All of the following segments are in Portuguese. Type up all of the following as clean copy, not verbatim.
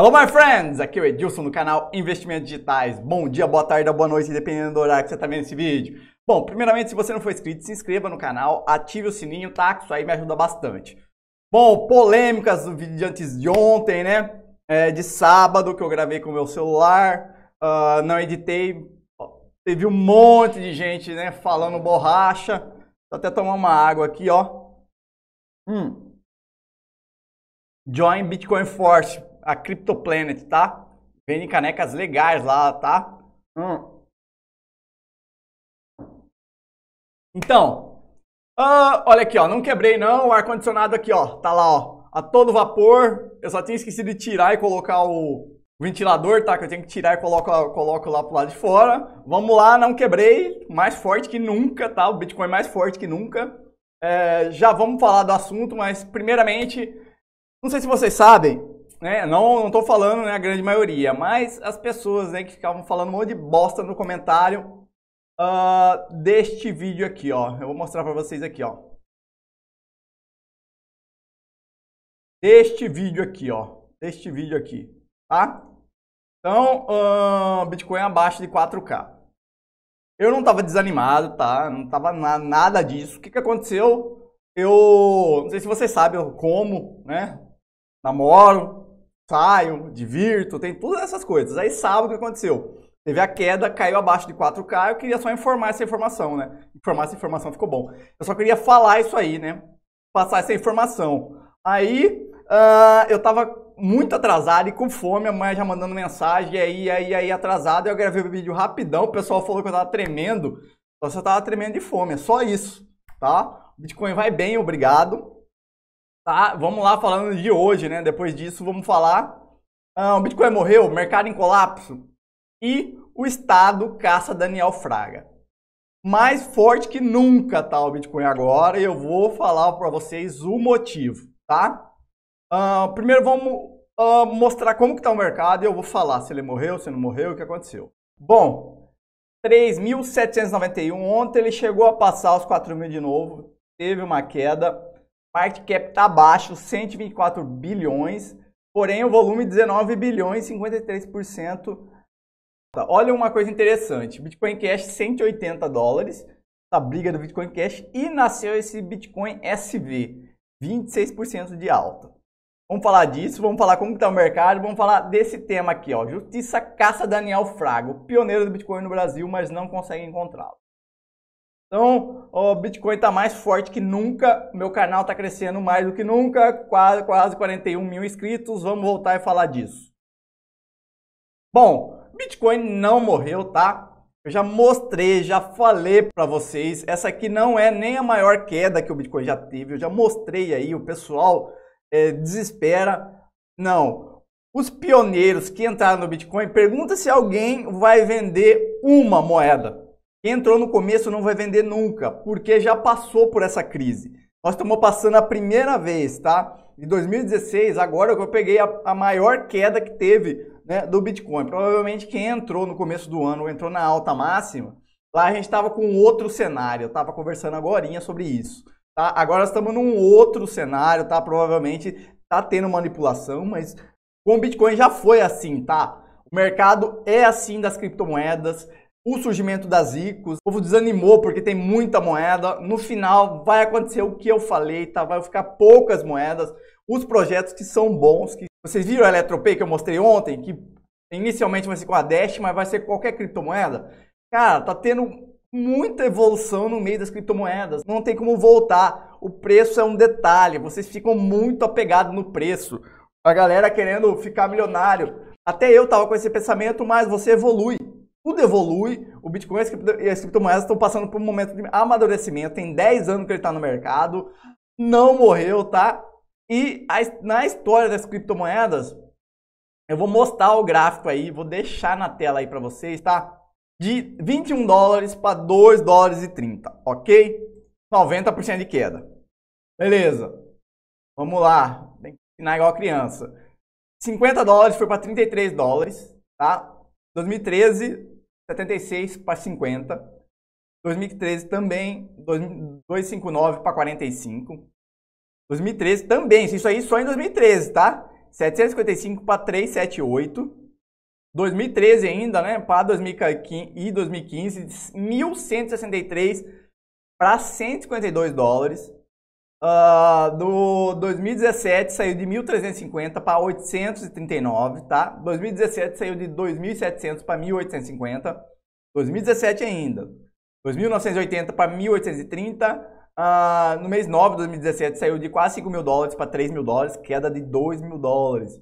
Hello my friends, aqui é o Edilson do canal Investimentos Digitais. Bom dia, boa tarde, boa noite, dependendo do horário que você está vendo esse vídeo. Bom, primeiramente, se você não for inscrito, se inscreva no canal, ative o sininho, tá? Isso aí me ajuda bastante. Bom, polêmicas do vídeo de antes de ontem, né? De sábado, que eu gravei com o meu celular, não editei. Teve um monte de gente, né, falando borracha. Vou até tomar uma água aqui, ó. Join Bitcoin Force. A CryptoPlanet, tá? Vende canecas legais lá, tá? Então, olha aqui, ó. Não quebrei, não. O ar-condicionado aqui, ó. Tá lá, ó. A todo vapor. Eu só tinha esquecido de tirar e colocar o ventilador, tá? Que eu tenho que tirar e coloco lá pro lado de fora. Vamos lá, não quebrei. Mais forte que nunca, tá? O Bitcoin mais forte que nunca. Já vamos falar do assunto, mas primeiramente, não sei se vocês sabem, né? Não tô falando, né, a grande maioria, mas as pessoas, né, que ficavam falando um monte de bosta no comentário deste vídeo aqui, ó. Eu vou mostrar pra vocês aqui, ó. Deste vídeo aqui, ó. Deste vídeo aqui, tá? Então, Bitcoin abaixo de 4K. Eu não tava desanimado, tá? Não tava nada disso. O que que aconteceu? Eu... Não sei se vocês sabem, eu como, né? Namoro, saio, divirto, tem todas essas coisas. Aí sábado o que aconteceu? Teve a queda, caiu abaixo de 4K, eu queria só informar essa informação, né? Informar essa informação ficou bom. Eu só queria falar isso aí, né? Passar essa informação. Aí eu tava muito atrasado e com fome, a mãe já mandando mensagem, e aí atrasado, eu gravei o vídeo rapidão, o pessoal falou que eu tava tremendo, eu só tava tremendo de fome, é só isso, tá? Bitcoin vai bem, obrigado. Tá, vamos lá falando de hoje, né? Depois disso, vamos falar. O Bitcoin morreu, o mercado em colapso e o Estado caça Daniel Fraga. Mais forte que nunca tá o Bitcoin agora e eu vou falar para vocês o motivo, tá? Primeiro vamos mostrar como que tá o mercado e eu vou falar se ele morreu, se não morreu, o que aconteceu. Bom, 3.791, ontem ele chegou a passar os 4.000 de novo, teve uma queda. Market cap está baixo, 124 bilhões, porém o volume 19 bilhões, 53%. Olha uma coisa interessante, Bitcoin Cash 180 dólares, a briga do Bitcoin Cash, e nasceu esse Bitcoin SV, 26% de alta. Vamos falar disso, vamos falar como está o mercado, vamos falar desse tema aqui, ó, Justiça caça Daniel Fraga, o pioneiro do Bitcoin no Brasil, mas não consegue encontrá-lo. Então, o Bitcoin está mais forte que nunca, meu canal está crescendo mais do que nunca, quase 41 mil inscritos, vamos voltar e falar disso. Bom, Bitcoin não morreu, tá? Eu já mostrei, já falei para vocês, essa aqui não é nem a maior queda que o Bitcoin já teve, eu já mostrei aí, o pessoal desespera, não. Os pioneiros que entraram no Bitcoin, pergunta se alguém vai vender uma moeda. Quem entrou no começo não vai vender nunca, porque já passou por essa crise. Nós estamos passando a primeira vez, tá? De 2016, agora que eu peguei a maior queda que teve, né, do Bitcoin. Provavelmente quem entrou no começo do ano, entrou na alta máxima, lá a gente estava com outro cenário. Eu estava conversando agorinha sobre isso, tá? Agora estamos num outro cenário, tá? Provavelmente está tendo manipulação, mas com o Bitcoin já foi assim, tá? O mercado é assim das criptomoedas. O surgimento das ICOs, o povo desanimou porque tem muita moeda. No final vai acontecer o que eu falei, tá? Vai ficar poucas moedas. Os projetos que são bons, que vocês viram a Eletropay que eu mostrei ontem, que inicialmente vai ser com a Dash, mas vai ser qualquer criptomoeda. Cara, tá tendo muita evolução no meio das criptomoedas. Não tem como voltar. O preço é um detalhe. Vocês ficam muito apegados no preço. A galera querendo ficar milionário. Até eu tava com esse pensamento, mas você evolui. Tudo evolui, o Bitcoin e as criptomoedas estão passando por um momento de amadurecimento, tem 10 anos que ele está no mercado, não morreu, tá? E na história das criptomoedas, eu vou mostrar o gráfico aí, vou deixar na tela aí para vocês, tá? De 21 dólares para 2 dólares e 30, ok? 90% de queda. Beleza, vamos lá, tem que ensinar igual a criança. 50 dólares foi para 33 dólares, tá? 2013, 76 para 50, 2013 também, 259 para 45, 2013 também, isso aí só em 2013, tá? 755 para 378. 2013 ainda, né? Para 2015 e 2015, 1.163 para 152 dólares. Do 2017 saiu de 1.350 para 839, tá? 2017 saiu de 2.700 para 1.850. 2017 ainda. 2.980 para 1.830. No mês 9 de 2017 saiu de quase 5 mil dólares para 3 mil dólares, queda de 2 mil dólares.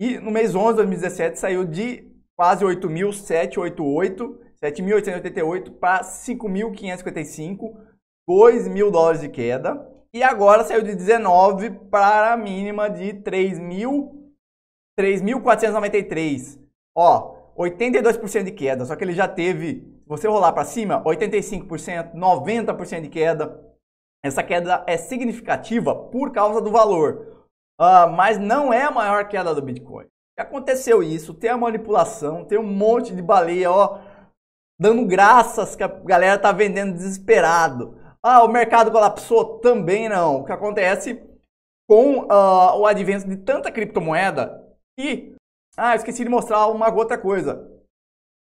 E no mês 11 de 2017 saiu de quase 8.788, 7.888 para 5.555, 2 mil dólares de queda. E agora saiu de 19 para a mínima de 3.493. Ó, 82% de queda, só que ele já teve, se você rolar para cima, 85%, 90% de queda. Essa queda é significativa por causa do valor. Mas não é a maior queda do Bitcoin. Aconteceu isso, tem a manipulação, tem um monte de baleia, ó, dando graças que a galera tá vendendo desesperado. Ah, o mercado colapsou? Também não. O que acontece com o advento de tanta criptomoeda e... Ah, esqueci de mostrar uma outra coisa.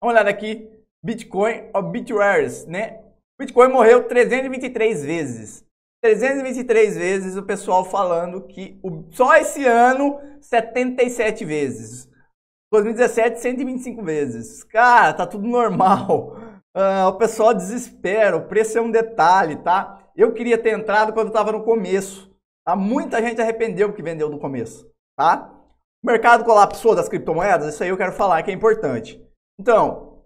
Vamos olhar aqui, Bitcoin obituaries, né? Bitcoin morreu 323 vezes. 323 vezes o pessoal falando que só esse ano 77 vezes, 2017 125 vezes, cara, tá tudo normal, o pessoal desespera, o preço é um detalhe, tá? Eu queria ter entrado quando tava no começo, tá? Muita gente arrependeu porque vendeu no começo, tá? O mercado colapsou das criptomoedas, isso aí eu quero falar que é importante. Então,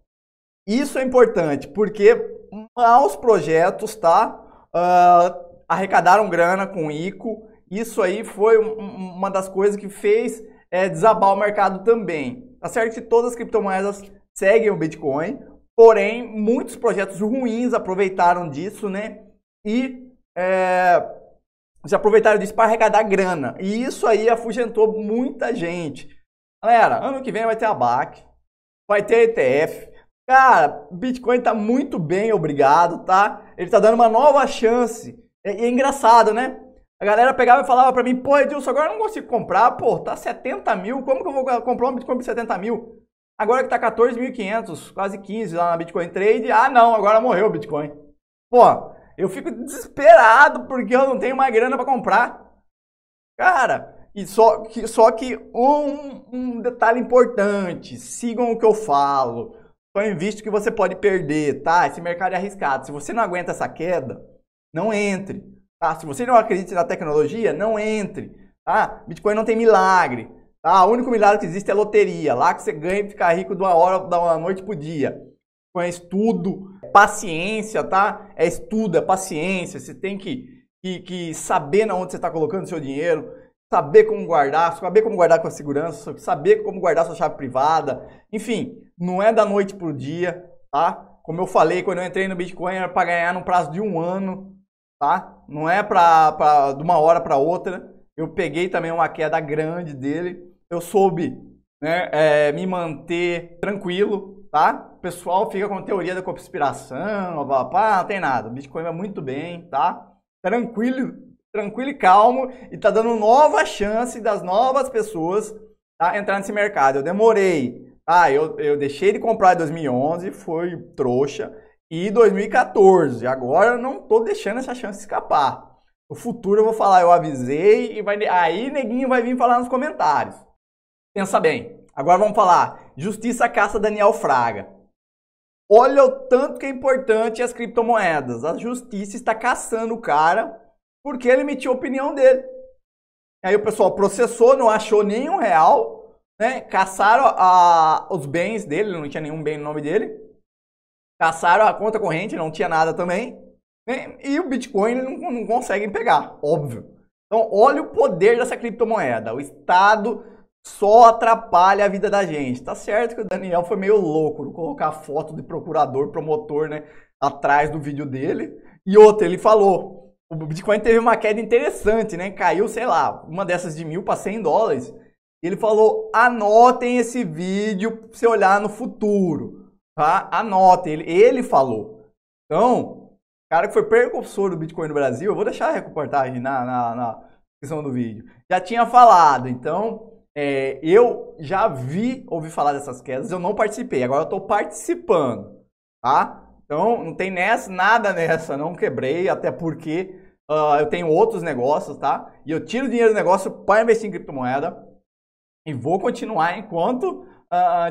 isso é importante porque maus projetos, tá? Arrecadaram grana com o ICO, isso aí foi uma das coisas que fez desabar o mercado também. Tá certo que todas as criptomoedas seguem o Bitcoin, porém muitos projetos ruins aproveitaram disso, né? E se aproveitaram disso para arrecadar grana. E isso aí afugentou muita gente. Galera, ano que vem vai ter a BAC, vai ter ETF. Cara, Bitcoin tá muito bem, obrigado, tá? Ele tá dando uma nova chance. E é engraçado, né? A galera pegava e falava pra mim, pô, Edilson, agora eu não consigo comprar, pô, tá 70 mil, como que eu vou comprar um Bitcoin por 70 mil? Agora que tá 14.500, quase 15 lá na Bitcoin Trade, ah não, agora morreu o Bitcoin. Pô, eu fico desesperado porque eu não tenho mais grana pra comprar. Cara, e só que um detalhe importante, sigam o que eu falo. Só invista o que você pode perder, tá? Esse mercado é arriscado. Se você não aguenta essa queda, não entre, tá? Se você não acredita na tecnologia, não entre, tá? Bitcoin não tem milagre, tá? O único milagre que existe é loteria. Lá que você ganha e fica rico de uma hora, da uma noite pro dia. Bitcoin é estudo, paciência, tá? É estudo, é paciência. Você tem que saber na onde você está colocando seu dinheiro, saber como guardar com a segurança, saber como guardar sua chave privada. Enfim, não é da noite pro dia, tá? Como eu falei, quando eu entrei no Bitcoin era para ganhar no prazo de um ano, tá? Não é para de uma hora para outra. Eu peguei também uma queda grande dele. Eu soube, né, me manter tranquilo, tá? O pessoal fica com a teoria da conspiração, papá, não tem nada. O Bitcoin vai muito bem, tá? Tranquilo e calmo, e tá dando nova chance das novas pessoas, tá, entrar nesse mercado. Eu demorei. Ah, eu deixei de comprar em 2011, foi trouxa, e 2014. Agora eu não tô deixando essa chance escapar. No futuro eu vou falar, eu avisei, e aí neguinho vai vir falar nos comentários. Pensa bem. Agora vamos falar. Justiça caça Daniel Fraga. Olha o tanto que é importante as criptomoedas. A justiça está caçando o cara porque ele emitiu a opinião dele. Aí o pessoal processou, não achou nenhum real, né? Caçaram os bens dele, não tinha nenhum bem no nome dele. Caçaram a conta corrente, não tinha nada também. Né? E o Bitcoin eles não conseguem pegar, óbvio. Então, olha o poder dessa criptomoeda. O Estado só atrapalha a vida da gente. Tá certo que o Daniel foi meio louco de colocar foto de procurador, promotor, né, atrás do vídeo dele. E outra, ele falou, o Bitcoin teve uma queda interessante, né? Caiu, sei lá, uma dessas de 1.000 para 100 dólares. Ele falou, anotem esse vídeo para você olhar no futuro, tá? Anotem, ele falou. Então, o cara que foi precursor do Bitcoin no Brasil, eu vou deixar a reportagem descrição do vídeo. Já tinha falado, então eu já ouvi falar dessas quedas, eu não participei, agora eu estou participando, tá? Então não tem nada nessa, não quebrei, até porque eu tenho outros negócios, tá? E eu tiro dinheiro do negócio para investir em criptomoeda e vou continuar enquanto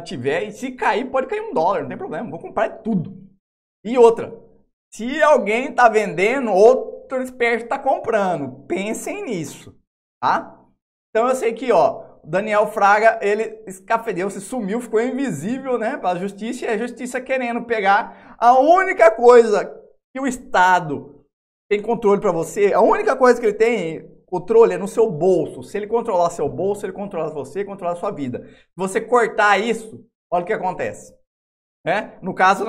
tiver, e se cair, pode cair $1, não tem problema, vou comprar tudo. E outra, se alguém tá vendendo, outro esperto tá comprando, pensem nisso, tá? Então eu sei que, ó, o Daniel Fraga, ele escafedeu, se sumiu, ficou invisível, né, para a justiça, e a justiça querendo pegar a única coisa que o Estado tem controle para você, a única coisa que ele tem controle é no seu bolso. Se ele controlar seu bolso, ele controla você, controla sua vida. Se você cortar isso, olha o que acontece. É? No caso,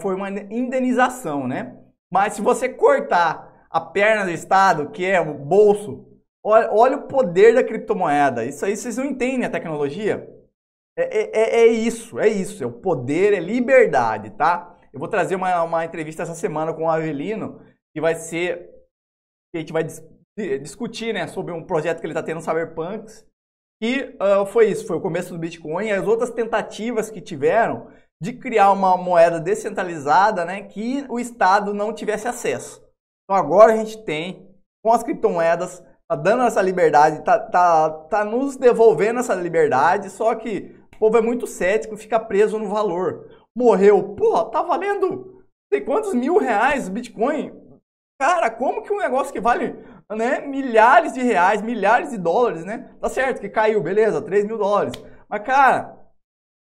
foi uma indenização, né? Mas se você cortar a perna do Estado, que é o bolso, olha o poder da criptomoeda. Isso aí vocês não entendem a tecnologia. É isso. É o poder, é liberdade, tá? Eu vou trazer uma entrevista essa semana com o Avelino, que vai ser... que a gente vai discutir, né, sobre um projeto que ele está tendo, Cyberpunks. E foi o começo do Bitcoin e as outras tentativas que tiveram de criar uma moeda descentralizada, né, que o Estado não tivesse acesso. Então agora a gente tem, com as criptomoedas, tá dando essa liberdade, tá nos devolvendo essa liberdade, só que o povo é muito cético, fica preso no valor. Morreu, pô, tá valendo não sei quantos R$1000 o Bitcoin. Cara, como que um negócio que vale... né? Milhares de reais, milhares de dólares, né? Tá certo que caiu, beleza, $3.000. Mas, cara,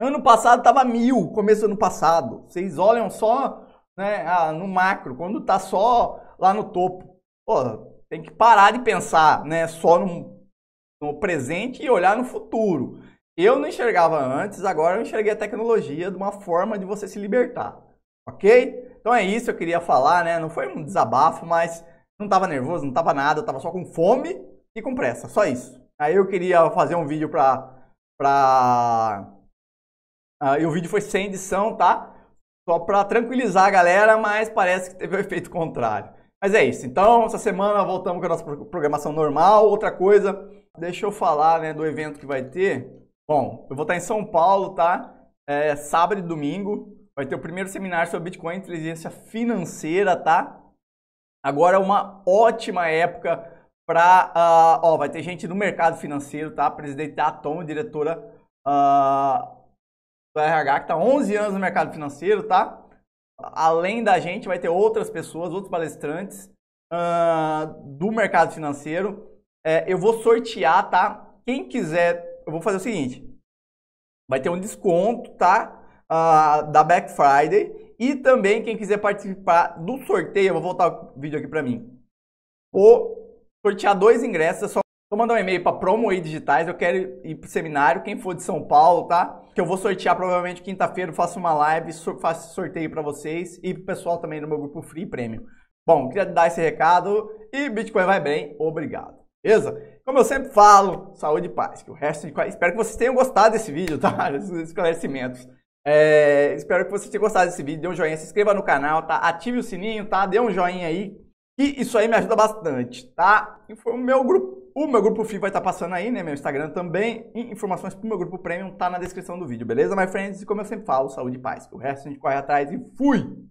ano passado tava 1000, começo do ano passado. Vocês olham só, né, no macro, quando tá só lá no topo. Pô, tem que parar de pensar, né, só no presente e olhar no futuro. Eu não enxergava antes, agora eu enxerguei a tecnologia de uma forma de você se libertar, ok? Então é isso, eu queria falar, né? Não foi um desabafo, mas... não tava nervoso, não tava nada, tava só com fome e com pressa, só isso. Aí eu queria fazer um vídeo e o vídeo foi sem edição, tá? Só pra tranquilizar a galera, mas parece que teve o efeito contrário. Mas é isso, então essa semana voltamos com a nossa programação normal. Outra coisa, deixa eu falar, né, do evento que vai ter. Bom, eu vou estar em São Paulo, tá? Sábado e domingo vai ter o primeiro seminário sobre Bitcoin e inteligência financeira, tá? Agora é uma ótima época para... vai ter gente do mercado financeiro, tá? Presidente da Atom, diretora do RH, que tá 11 anos no mercado financeiro, tá? Além da gente, vai ter outras pessoas, outros palestrantes do mercado financeiro. Eu vou sortear, tá? Quem quiser, eu vou fazer o seguinte. Vai ter um desconto, tá? Da Black Friday. E também, quem quiser participar do sorteio, eu vou voltar o vídeo aqui para mim. Vou sortear 2 ingressos, é só mandar um e-mail para Promoei Digitais, eu quero ir pro seminário, quem for de São Paulo, tá? Que eu vou sortear provavelmente quinta-feira, faço uma live, faço sorteio para vocês e pro pessoal também do meu grupo Free Premium. Bom, queria dar esse recado e Bitcoin vai bem, obrigado. Beleza? Como eu sempre falo, saúde e paz. Que o resto de... Espero que vocês tenham gostado desse vídeo, tá? Esses esclarecimentos. Espero que vocês tenham gostado desse vídeo, dê um joinha, se inscreva no canal, tá? Ative o sininho, tá? Dê um joinha aí, e isso aí me ajuda bastante, tá? E foi o meu grupo Free vai estar passando aí, né? Meu Instagram também, e informações pro meu grupo Premium tá na descrição do vídeo, beleza, my friends? E como eu sempre falo, saúde e paz, o resto a gente corre atrás e fui!